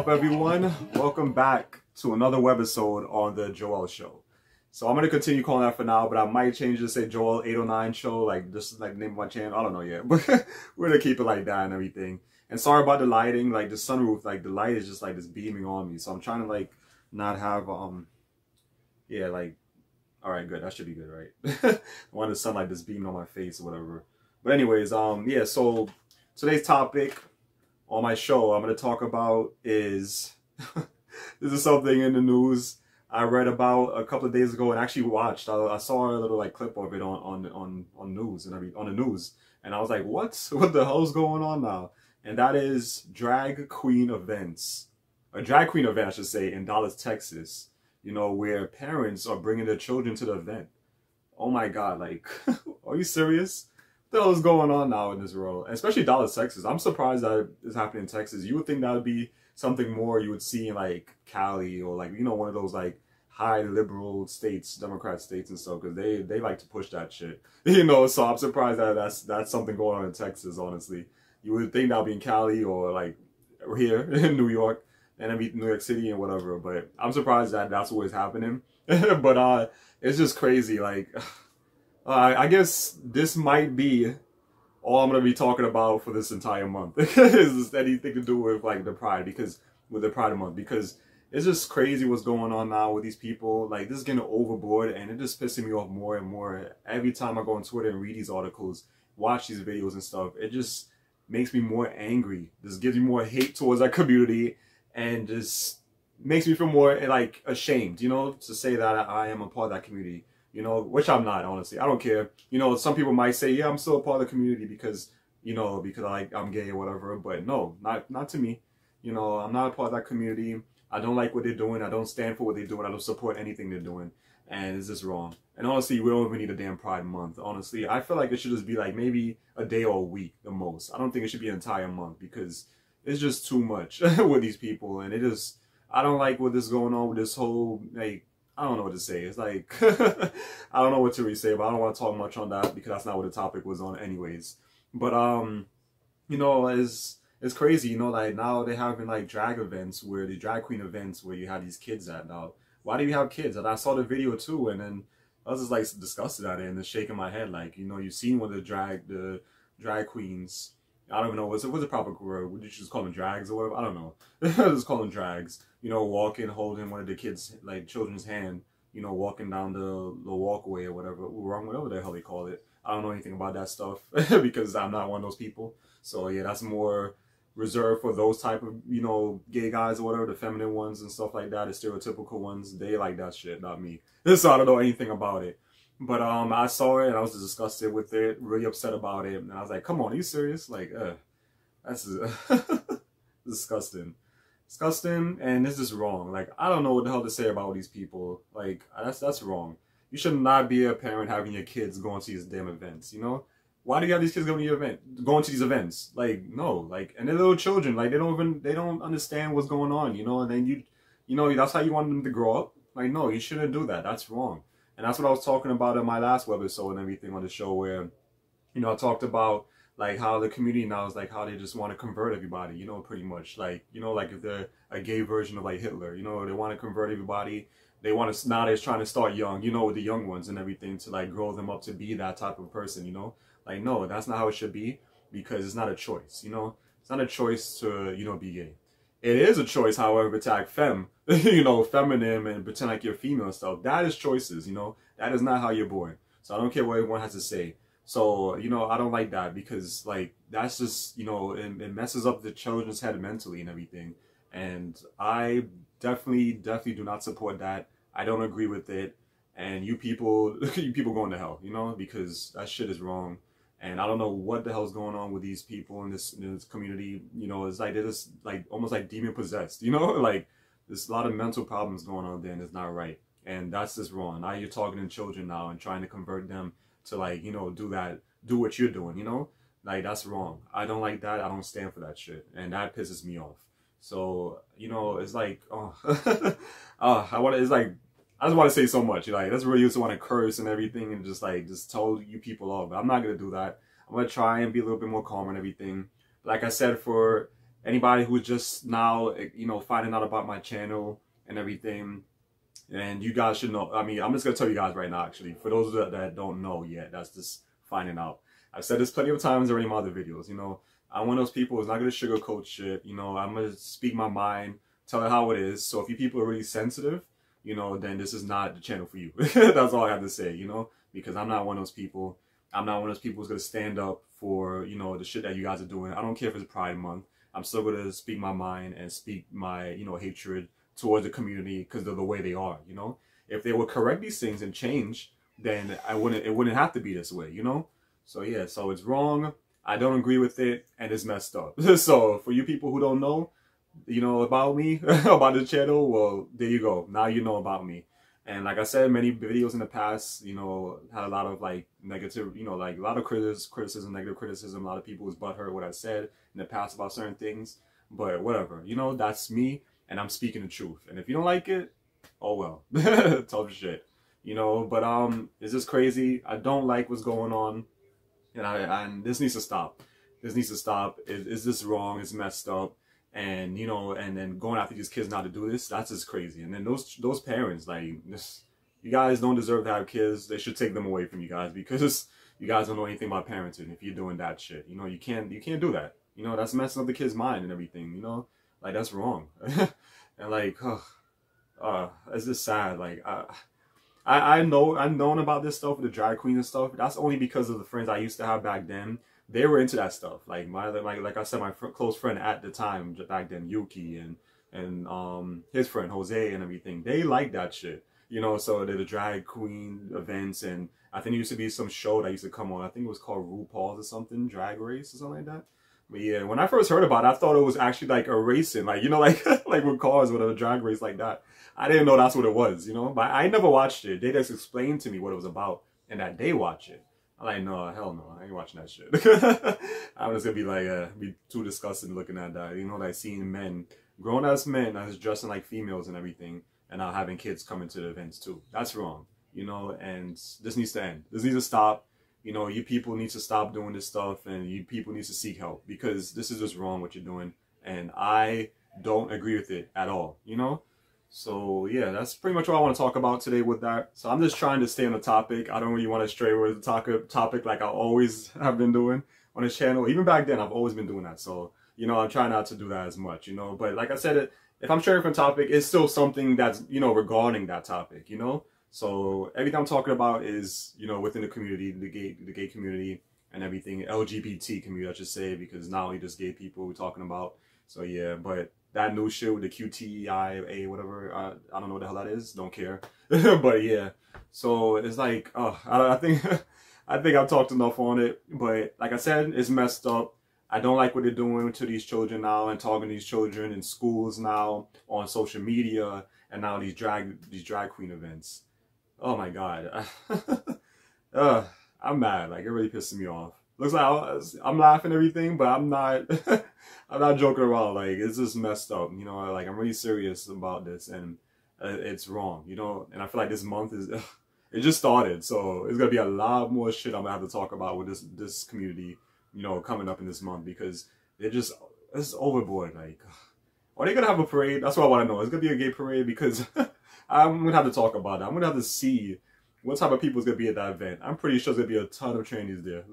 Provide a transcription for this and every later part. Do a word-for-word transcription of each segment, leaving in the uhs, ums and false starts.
up, everyone? Welcome back to another webisode on the Joel Show. So I'm gonna continue calling that for now, but I might change it to say Joel eight oh nine Show, like just like name my channel. I don't know yet, but we're gonna keep it like that and everything. And sorry about the lighting, like the sunroof, like the light is just like just beaming on me. So I'm trying to like not have um, yeah, like all right, good. That should be good, right? I want the sunlight just beaming on my face or whatever. But anyways, um, yeah. So today's topic on my show I'm going to talk about is this is something in the news I read about a couple of days ago and actually watched. I, I saw a little like clip of it on on on on news and I mean, on the news, and I was like, what? What the hell's going on now? And that is drag queen events, a drag queen event, I should say, in Dallas, Texas. You know, where parents are bringing their children to the event. Oh my God! Like, are you serious? What the hell is going on now in this world, and especially Dallas, Texas? I'm surprised that it's happening in Texas. You would think that would be something more you would see in like Cali or like, you know, one of those like high liberal states, Democrat states and stuff, because they they like to push that shit, you know. So I'm surprised that that's that's something going on in Texas. Honestly, you would think that would be in Cali or like here in New York and be New York City and whatever. But I'm surprised that that's what is happening. But uh, it's just crazy, like. Uh, I guess this might be all I'm going to be talking about for this entire month. Is anything to do with like the pride, because with the pride month, because it's just crazy what's going on now with these people. Like, this is getting overboard and it just pissing me off more and more. Every time I go on Twitter and read these articles, watch these videos and stuff, it just makes me more angry. This gives me more hate towards that community and just makes me feel more like ashamed, you know, to say that I am a part of that community. You know, which I'm not, honestly. I don't care. You know, some people might say, yeah, I'm still a part of the community because, you know, because I, I'm gay or whatever. But no, not not to me. You know, I'm not a part of that community. I don't like what they're doing. I don't stand for what they're doing. I don't support anything they're doing. And it's just wrong. And honestly, we don't even need a damn Pride Month. Honestly, I feel like it should just be like maybe a day or a week the most. I don't think it should be an entire month because it's just too much with these people. And it is, I don't like what is going on with this whole, like, I don't know what to say. It's like, I don't know what to really say, but I don't want to talk much on that because that's not what the topic was on anyways. But, um, you know, it's, it's crazy, you know, like now they're having like drag events where the drag queen events where you have these kids at now. Why do you have kids? And I saw the video too. And then I was just like disgusted at it and just shaking my head. Like, you know, you've seen what the drag, the drag queens, I don't even know what's, what's the proper word. Would you just call them drags or whatever? I don't know. Just call them drags. You know, walking, holding one of the kids, like children's hand. You know, walking down the, the walkway or whatever, wrong, whatever the hell they call it. I don't know anything about that stuff because I'm not one of those people. So yeah, that's more reserved for those type of, you know, gay guys or whatever, the feminine ones and stuff like that, the stereotypical ones. They like that shit, not me. So I don't know anything about it. But um, I saw it and I was disgusted with it, really upset about it, and I was like, "Come on, are you serious? Like, uh, that's disgusting, disgusting." And this is wrong. Like, I don't know what the hell to say about these people. Like, that's that's wrong. You should not be a parent having your kids going to these damn events. You know, why do you have these kids going to your event, going to these events? Like, no, like, and they're little children. Like, they don't even they don't understand what's going on. You know, and then you, you know, that's how you want them to grow up. Like, no, you shouldn't do that. That's wrong. And that's what I was talking about in my last webisode and everything on the show where, you know, I talked about, like, how the community now is, like, how they just want to convert everybody, you know, pretty much. Like, you know, like, if they're a gay version of, like, Hitler, you know, they want to convert everybody. They want to, now they're trying to start young, you know, with the young ones and everything to, like, grow them up to be that type of person, you know. Like, no, that's not how it should be because it's not a choice, you know. It's not a choice to, you know, be gay. It is a choice, however, to act femme, you know, feminine and pretend like you're female and stuff. That is choices, you know. That is not how you're born. So I don't care what everyone has to say. So, you know, I don't like that because, like, that's just, you know, it, it messes up the children's head mentally and everything. And I definitely, definitely do not support that. I don't agree with it. And you people, you people going to hell, you know, because that shit is wrong. And I don't know what the hell's going on with these people in this, in this community. You know, it's like they're just like almost like demon possessed. You know, like there's a lot of mental problems going on there, and it's not right. And that's just wrong. Now you're talking to children now and trying to convert them to like, you know, do that, do what you're doing. You know, like that's wrong. I don't like that. I don't stand for that shit, and that pisses me off. So you know, it's like, oh, uh, I want. It's like. I just want to say so much. Like, that's where you just want to curse and everything and just, like, just tell you people off. But I'm not going to do that. I'm going to try and be a little bit more calm and everything. Like I said, for anybody who's just now, you know, finding out about my channel and everything. And you guys should know, I mean, I'm just going to tell you guys right now, actually, for those that, that don't know yet, that's just finding out. I've said this plenty of times already in my other videos, you know, I'm one of those people who's not going to sugarcoat shit, you know, I'm going to speak my mind, tell it how it is. So if you people are really sensitive, you know, then this is not the channel for you. That's all I have to say, you know, because I'm not one of those people. I'm not one of those people who's going to stand up for, you know, the shit that you guys are doing. I don't care if it's Pride Month. I'm still going to speak my mind and speak my, you know, hatred towards the community because of the way they are, you know? If they would correct these things and change, then I wouldn't, it wouldn't have to be this way, you know? So yeah, so it's wrong, I don't agree with it, and it's messed up. So for you people who don't know, you know, about me, about the channel, well, there you go. Now you know about me. And like I said, many videos in the past, you know, had a lot of like negative, you know, like a lot of criticism, negative criticism. A lot of people was butthurt what I said in the past about certain things, but whatever, you know, that's me. And I'm speaking the truth. And if you don't like it, oh well. Tough shit. You know, but um, it's just crazy. I don't like what's going on. And I, and this needs to stop. This needs to stop. It, it's just wrong. It's messed up. And, you know, and then going after these kids not to do this, that's just crazy. And then those those parents, like, this, you guys don't deserve to have kids. They should take them away from you guys because you guys don't know anything about parenting if you're doing that shit. You know, you can't, you can't do that. You know, that's messing up the kid's mind and everything, you know. Like, that's wrong. And like, oh, uh, it's just sad. Like, uh, I, I know, I've known about this stuff with the drag queens and stuff. That's only because of the friends I used to have back then. They were into that stuff. Like my, like, like I said, my fr close friend at the time back then, Yuki, and and um his friend Jose and everything. They liked that shit, you know. So they're the drag queen events, and I think there used to be some show that used to come on. I think it was called RuPaul's or something, Drag Race or something like that. But yeah, when I first heard about it, I thought it was actually like a racing, like, you know, like like with cars, with a drag race like that. I didn't know that's what it was, you know. But I never watched it. They just explained to me what it was about, and that they watch it. I'm like, no, hell no, I ain't watching that shit. I'm just gonna be like, uh, be too disgusted looking at that, you know, like seeing men, grown ass men, that's dressing like females and everything, and now having kids coming to the events too. That's wrong, you know. And this needs to end. This needs to stop. You know, you people need to stop doing this stuff, and you people need to seek help because this is just wrong what you're doing, and I don't agree with it at all, you know? So, yeah, that's pretty much all I want to talk about today with that. So I'm just trying to stay on the topic. I don't really want to stray with the talk topic like I always have been doing on this channel. Even back then, I've always been doing that. So, you know, I'm trying not to do that as much, you know? But like I said, if I'm straying from topic, it's still something that's, you know, regarding that topic, you know? So everything I'm talking about is, you know, within the community, the gay, the gay community and everything, L G B T community, I should say, because not only just gay people we're talking about. So yeah, but that new shit with the Q T I A, whatever, uh, I don't know what the hell that is, don't care. But yeah, so it's like, oh, I, I think, I think I've talked enough on it, but like I said, it's messed up. I don't like what they're doing to these children now and talking to these children in schools now, on social media, and now these drag, these drag queen events. Oh my god. uh, I'm mad. Like, it really pisses me off. Looks like I was, I'm laughing and everything, but I'm not I'm not joking around. Like, it's just messed up, you know? Like, I'm really serious about this, and uh, it's wrong, you know? And I feel like this month is uh, it just started, so it's gonna be a lot more shit I'm gonna have to talk about with this this community, you know, coming up in this month, because they're just, it's overboard. Like, are they gonna have a parade? That's what I want to know. It's gonna be a gay parade, because I'm going to have to talk about it. I'm going to have to see what type of people is going to be at that event. I'm pretty sure there's going to be a ton of trannies there.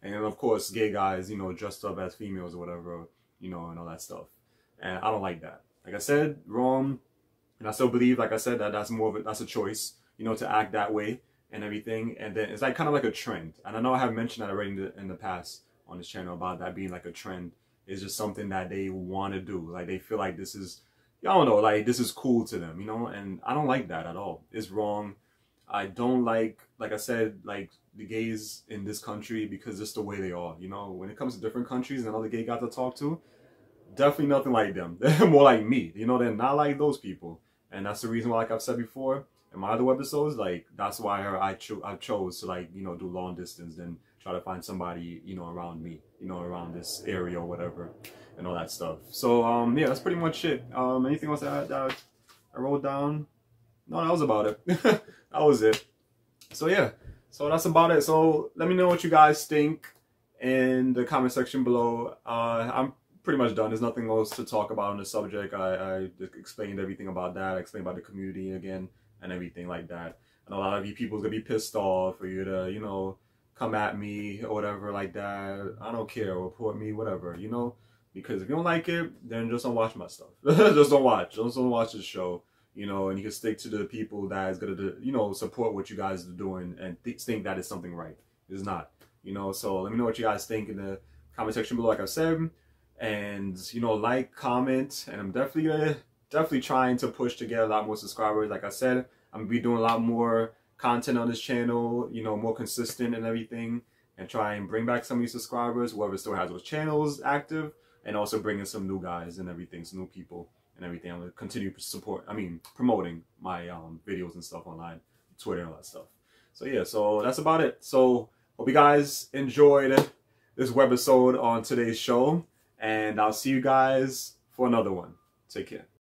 And of course, gay guys, you know, dressed up as females or whatever, you know, and all that stuff. And I don't like that. Like I said, wrong. And I still believe, like I said, that that's more of a, that's a choice, you know, to act that way and everything. And then it's like kind of like a trend. And I know I have mentioned that already in the, in the past on this channel about that being like a trend. It's just something that they want to do. Like, they feel like this is, I don't know, like, this is cool to them, you know, and I don't like that at all. It's wrong. I don't like, like I said, like, the gays in this country, because it's the way they are, you know. When it comes to different countries and other gay guys to talk to, definitely nothing like them. They're more like me, you know. They're not like those people, and that's the reason why, like I've said before in my other episodes, like, that's why I, I, cho I chose to, like, you know, do long distance and try to find somebody, you know, around me, you know, around this area or whatever, and all that stuff. So, um, yeah, that's pretty much it. Um, anything else that I, that I wrote down? No, that was about it. That was it. So, yeah. So, that's about it. So, let me know what you guys think in the comment section below. Uh, I'm pretty much done. There's nothing else to talk about on the subject. I, I explained everything about that. I explained about the community again and everything like that. And a lot of you people are going to be pissed off, or you to, you know, come at me or whatever like that. I don't care. Report me, whatever, you know. Because if you don't like it, then just don't watch my stuff. Just don't watch. Just don't watch this show, you know. And you can stick to the people that is going to, you know, support what you guys are doing and th think that is something right. It's not, you know. So let me know what you guys think in the comment section below, like I said. And, you know, like, comment. And I'm definitely uh, definitely trying to push to get a lot more subscribers. Like I said, I'm going to be doing a lot more content on this channel, you know, more consistent and everything, and try and bring back some of these subscribers, whoever still has those channels active, and also bring in some new guys and everything, some new people and everything. I'm going to continue support, I mean, promoting my um, videos and stuff online, Twitter and all that stuff. So, yeah, so that's about it. So, hope you guys enjoyed this webisode on today's show, and I'll see you guys for another one. Take care.